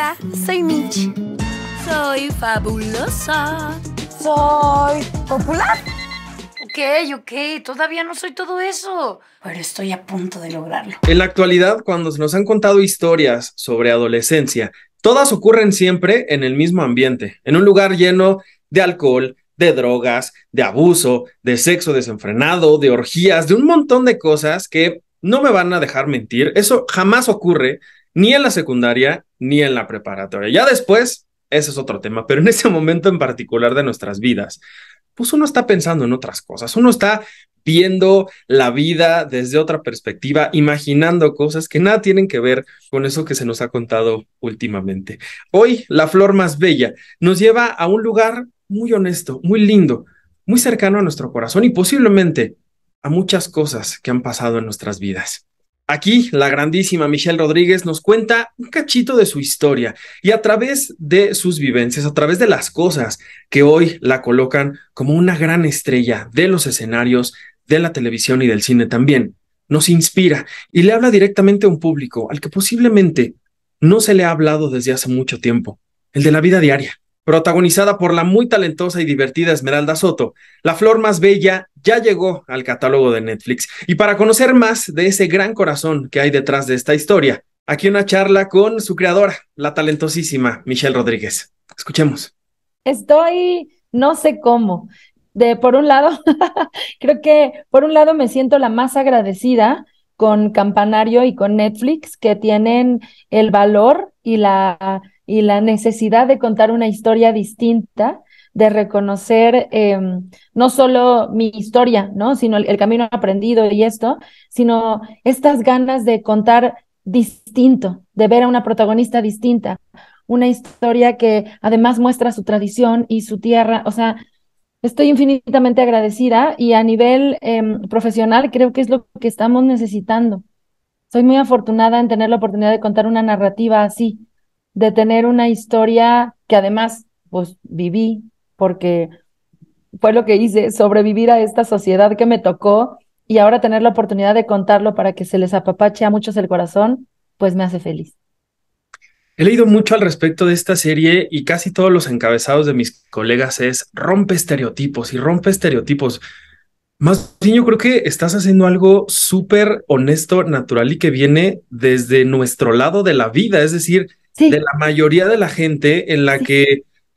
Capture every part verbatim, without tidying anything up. Hola, soy Mitch. Soy fabulosa. Soy popular. Ok, ok, todavía no soy todo eso, pero estoy a punto de lograrlo. En la actualidad, cuando nos han contado historias sobre adolescencia, todas ocurren siempre en el mismo ambiente, en un lugar lleno de alcohol, de drogas, de abuso, de sexo desenfrenado, de orgías, de un montón de cosas que no me van a dejar mentir. Eso jamás ocurre ni en la secundaria ni en la preparatoria. Ya después, ese es otro tema, pero en ese momento en particular de nuestras vidas, pues uno está pensando en otras cosas, uno está viendo la vida desde otra perspectiva, imaginando cosas que nada tienen que ver con eso que se nos ha contado últimamente. Hoy, La flor más bella nos lleva a un lugar muy honesto, muy lindo, muy cercano a nuestro corazón y posiblemente a muchas cosas que han pasado en nuestras vidas. Aquí, la grandísima Michelle Rodríguez nos cuenta un cachito de su historia y a través de sus vivencias, a través de las cosas que hoy la colocan como una gran estrella de los escenarios, de la televisión y del cine también, nos inspira y le habla directamente a un público al que posiblemente no se le ha hablado desde hace mucho tiempo, el de la vida diaria. Protagonizada por la muy talentosa y divertida Esmeralda Soto, La flor más bella ya llegó al catálogo de Netflix. Y para conocer más de ese gran corazón que hay detrás de esta historia, aquí una charla con su creadora, la talentosísima Michelle Rodríguez. Escuchemos. Estoy no sé cómo. De por un lado, creo que por un lado me siento la más agradecida con Campanario y con Netflix, que tienen el valor y la... y la necesidad de contar una historia distinta, de reconocer eh, no solo mi historia, ¿no? Sino el, el camino aprendido y esto, sino estas ganas de contar distinto, de ver a una protagonista distinta, una historia que además muestra su tradición y su tierra. O sea, estoy infinitamente agradecida y a nivel eh, profesional creo que es lo que estamos necesitando. Soy muy afortunada en tener la oportunidad de contar una narrativa así, de tener una historia que además pues viví, porque fue lo que hice, sobrevivir a esta sociedad que me tocó y ahora tener la oportunidad de contarlo para que se les apapache a muchos el corazón, pues me hace feliz. He leído mucho al respecto de esta serie y casi todos los encabezados de mis colegas es rompe estereotipos y rompe estereotipos. Más bien yo creo que estás haciendo algo súper honesto, natural y que viene desde nuestro lado de la vida, es decir... Sí. De la mayoría de la gente en la sí. que,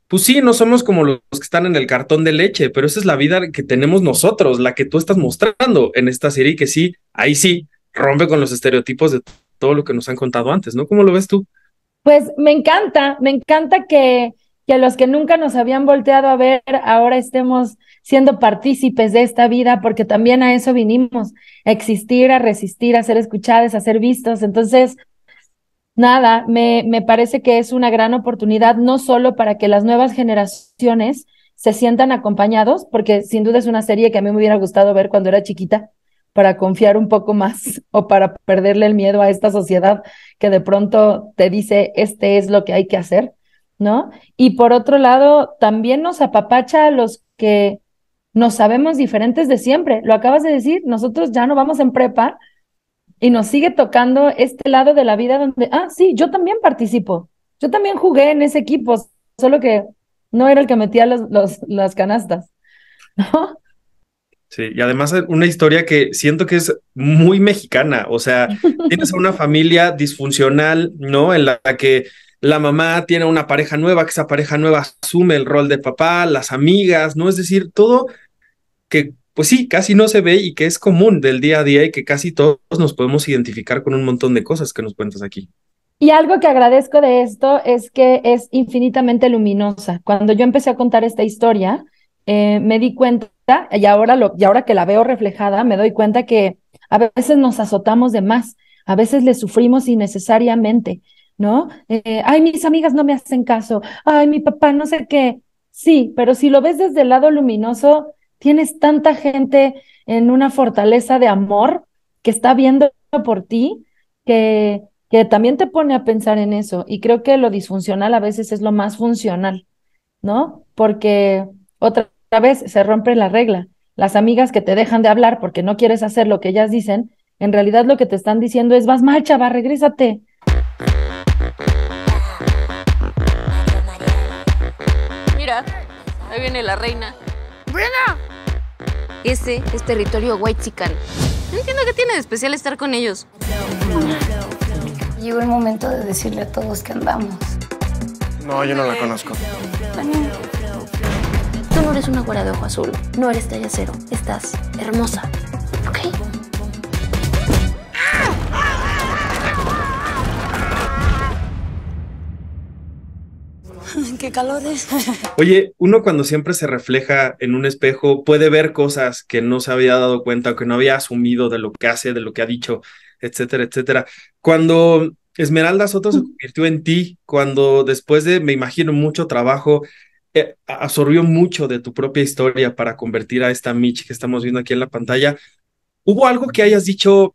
pues sí, no somos como los que están en el cartón de leche, pero esa es la vida que tenemos nosotros, la que tú estás mostrando en esta serie, que sí, ahí sí, rompe con los estereotipos de todo lo que nos han contado antes, ¿no? ¿Cómo lo ves tú? Pues me encanta, me encanta que, que los que nunca nos habían volteado a ver, ahora estemos siendo partícipes de esta vida, porque también a eso vinimos, a existir, a resistir, a ser escuchadas, a ser vistos, entonces... Nada, me, me parece que es una gran oportunidad, no solo para que las nuevas generaciones se sientan acompañados, porque sin duda es una serie que a mí me hubiera gustado ver cuando era chiquita, para confiar un poco más o para perderle el miedo a esta sociedad que de pronto te dice, este es lo que hay que hacer, ¿no? Y por otro lado, también nos apapacha a los que nos sabemos diferentes de siempre. Lo acabas de decir, nosotros ya no vamos en prepa, y nos sigue tocando este lado de la vida donde, ah, sí, yo también participo. Yo también jugué en ese equipo, solo que no era el que metía los, los, las canastas, ¿no? Sí, y además una historia que siento que es muy mexicana. O sea, tienes a una familia disfuncional, ¿no? En la que la mamá tiene una pareja nueva, que esa pareja nueva asume el rol de papá, las amigas, ¿no? Es decir, todo que... pues sí, casi no se ve y que es común del día a día y que casi todos nos podemos identificar con un montón de cosas que nos cuentas aquí. Y algo que agradezco de esto es que es infinitamente luminosa. Cuando yo empecé a contar esta historia, eh, me di cuenta, y ahora, lo, y ahora que la veo reflejada, me doy cuenta que a veces nos azotamos de más, a veces le sufrimos innecesariamente, ¿no? Eh, ay, mis amigas no me hacen caso, ay, mi papá no sé qué. Sí, pero si lo ves desde el lado luminoso, tienes tanta gente en una fortaleza de amor que está viendo por ti, que, que también te pone a pensar en eso. Y creo que lo disfuncional a veces es lo más funcional, ¿no? Porque otra vez se rompe la regla. Las amigas que te dejan de hablar porque no quieres hacer lo que ellas dicen, en realidad lo que te están diciendo es, vas mal, chava, regrésate. Ahí viene la reina. ¡Brena! Ese es territorio huaychican. No entiendo qué tiene de especial estar con ellos. Llegó el momento de decirle a todos que andamos. No, yo no la conozco. También. Tú no eres una güera de ojo azul. No eres talla cero. Estás hermosa. ¿Ok? ¡Qué calores! Oye, uno cuando siempre se refleja en un espejo puede ver cosas que no se había dado cuenta o que no había asumido de lo que hace, de lo que ha dicho, etcétera, etcétera. Cuando Esmeralda Soto se convirtió en ti, cuando después de, me imagino, mucho trabajo, eh, absorbió mucho de tu propia historia para convertir a esta Mitch que estamos viendo aquí en la pantalla, ¿hubo algo que hayas dicho,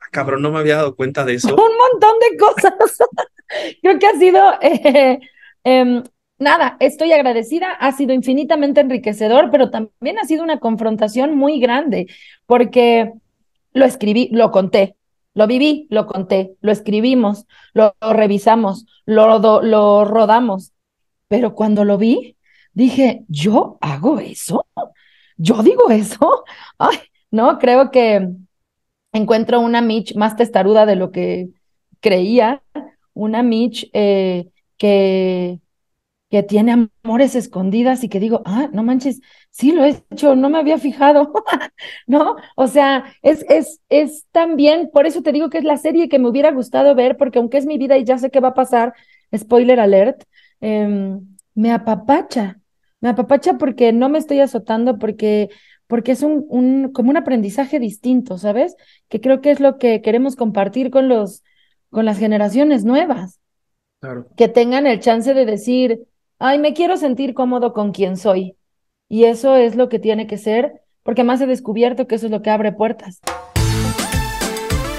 ah, cabrón, no me había dado cuenta de eso? Un montón de cosas. Creo que ha sido... Eh... Um, nada, estoy agradecida, ha sido infinitamente enriquecedor, pero también ha sido una confrontación muy grande, porque lo escribí, lo conté, lo viví, lo conté, lo escribimos, lo, lo revisamos, lo, lo, lo rodamos, pero cuando lo vi, dije, ¿yo hago eso? ¿Yo digo eso? Ay, no, creo que encuentro una Mitch más testaruda de lo que creía, una Mitch... Eh, Que, que tiene amores escondidas y que digo, ah, no manches, sí lo he hecho, no me había fijado, ¿no? O sea, es, es, es también, por eso te digo que es la serie que me hubiera gustado ver, porque aunque es mi vida y ya sé qué va a pasar, spoiler alert, eh, me apapacha, me apapacha porque no me estoy azotando, porque, porque es un, un, como un aprendizaje distinto, ¿sabes? Que creo que es lo que queremos compartir con, los, con las generaciones nuevas. Claro. Que tengan el chance de decir, ay, me quiero sentir cómodo con quien soy. Y eso es lo que tiene que ser, porque más he descubierto que eso es lo que abre puertas.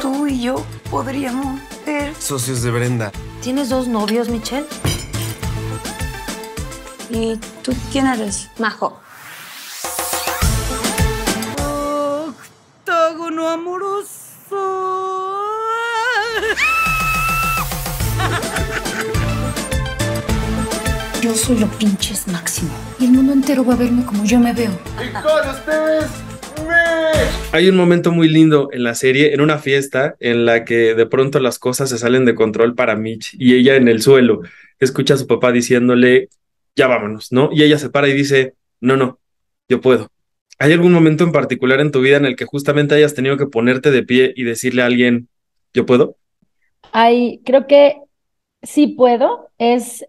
Tú y yo podríamos ser socios de Brenda. ¿Tienes dos novios, Michelle? ¿Y tú quién eres? Majo. Octágono amoroso. Yo soy lo pinches máximo. Y el mundo entero va a verme como yo me veo. Y con ustedes, me... Hay un momento muy lindo en la serie, en una fiesta, en la que de pronto las cosas se salen de control para Mitch. Y ella en el suelo escucha a su papá diciéndole, ya vámonos, ¿no? Y ella se para y dice, no, no, yo puedo. ¿Hay algún momento en particular en tu vida en el que justamente hayas tenido que ponerte de pie y decirle a alguien, yo puedo? Ay, creo que sí puedo. Es...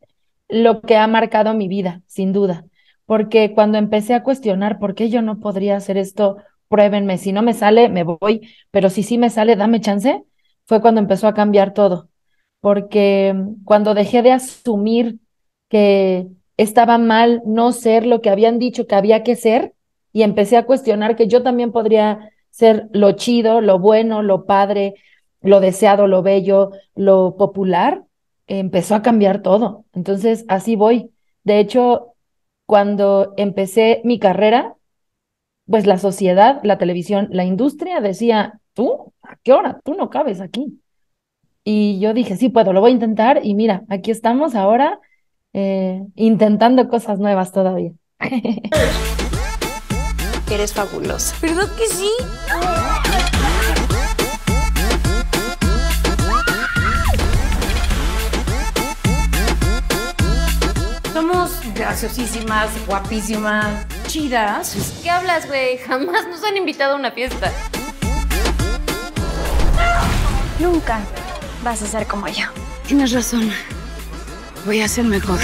lo que ha marcado mi vida, sin duda, porque cuando empecé a cuestionar por qué yo no podría hacer esto, pruébenme, si no me sale, me voy, pero si sí me sale, dame chance, fue cuando empezó a cambiar todo, porque cuando dejé de asumir que estaba mal no ser lo que habían dicho que había que ser, y empecé a cuestionar que yo también podría ser lo chido, lo bueno, lo padre, lo deseado, lo bello, lo popular, empezó a cambiar todo. Entonces, así voy. De hecho, cuando empecé mi carrera, pues la sociedad, la televisión, la industria decía, ¿tú? ¿A qué hora? Tú no cabes aquí. Y yo dije, sí puedo, lo voy a intentar. Y mira, aquí estamos ahora eh, intentando cosas nuevas todavía. Eres fabulosa. ¿Verdad que sí? Graciosísimas, guapísimas, chidas. ¿Qué hablas, güey? Jamás nos han invitado a una fiesta. Nunca vas a ser como yo. Tienes razón. Voy a ser mejor.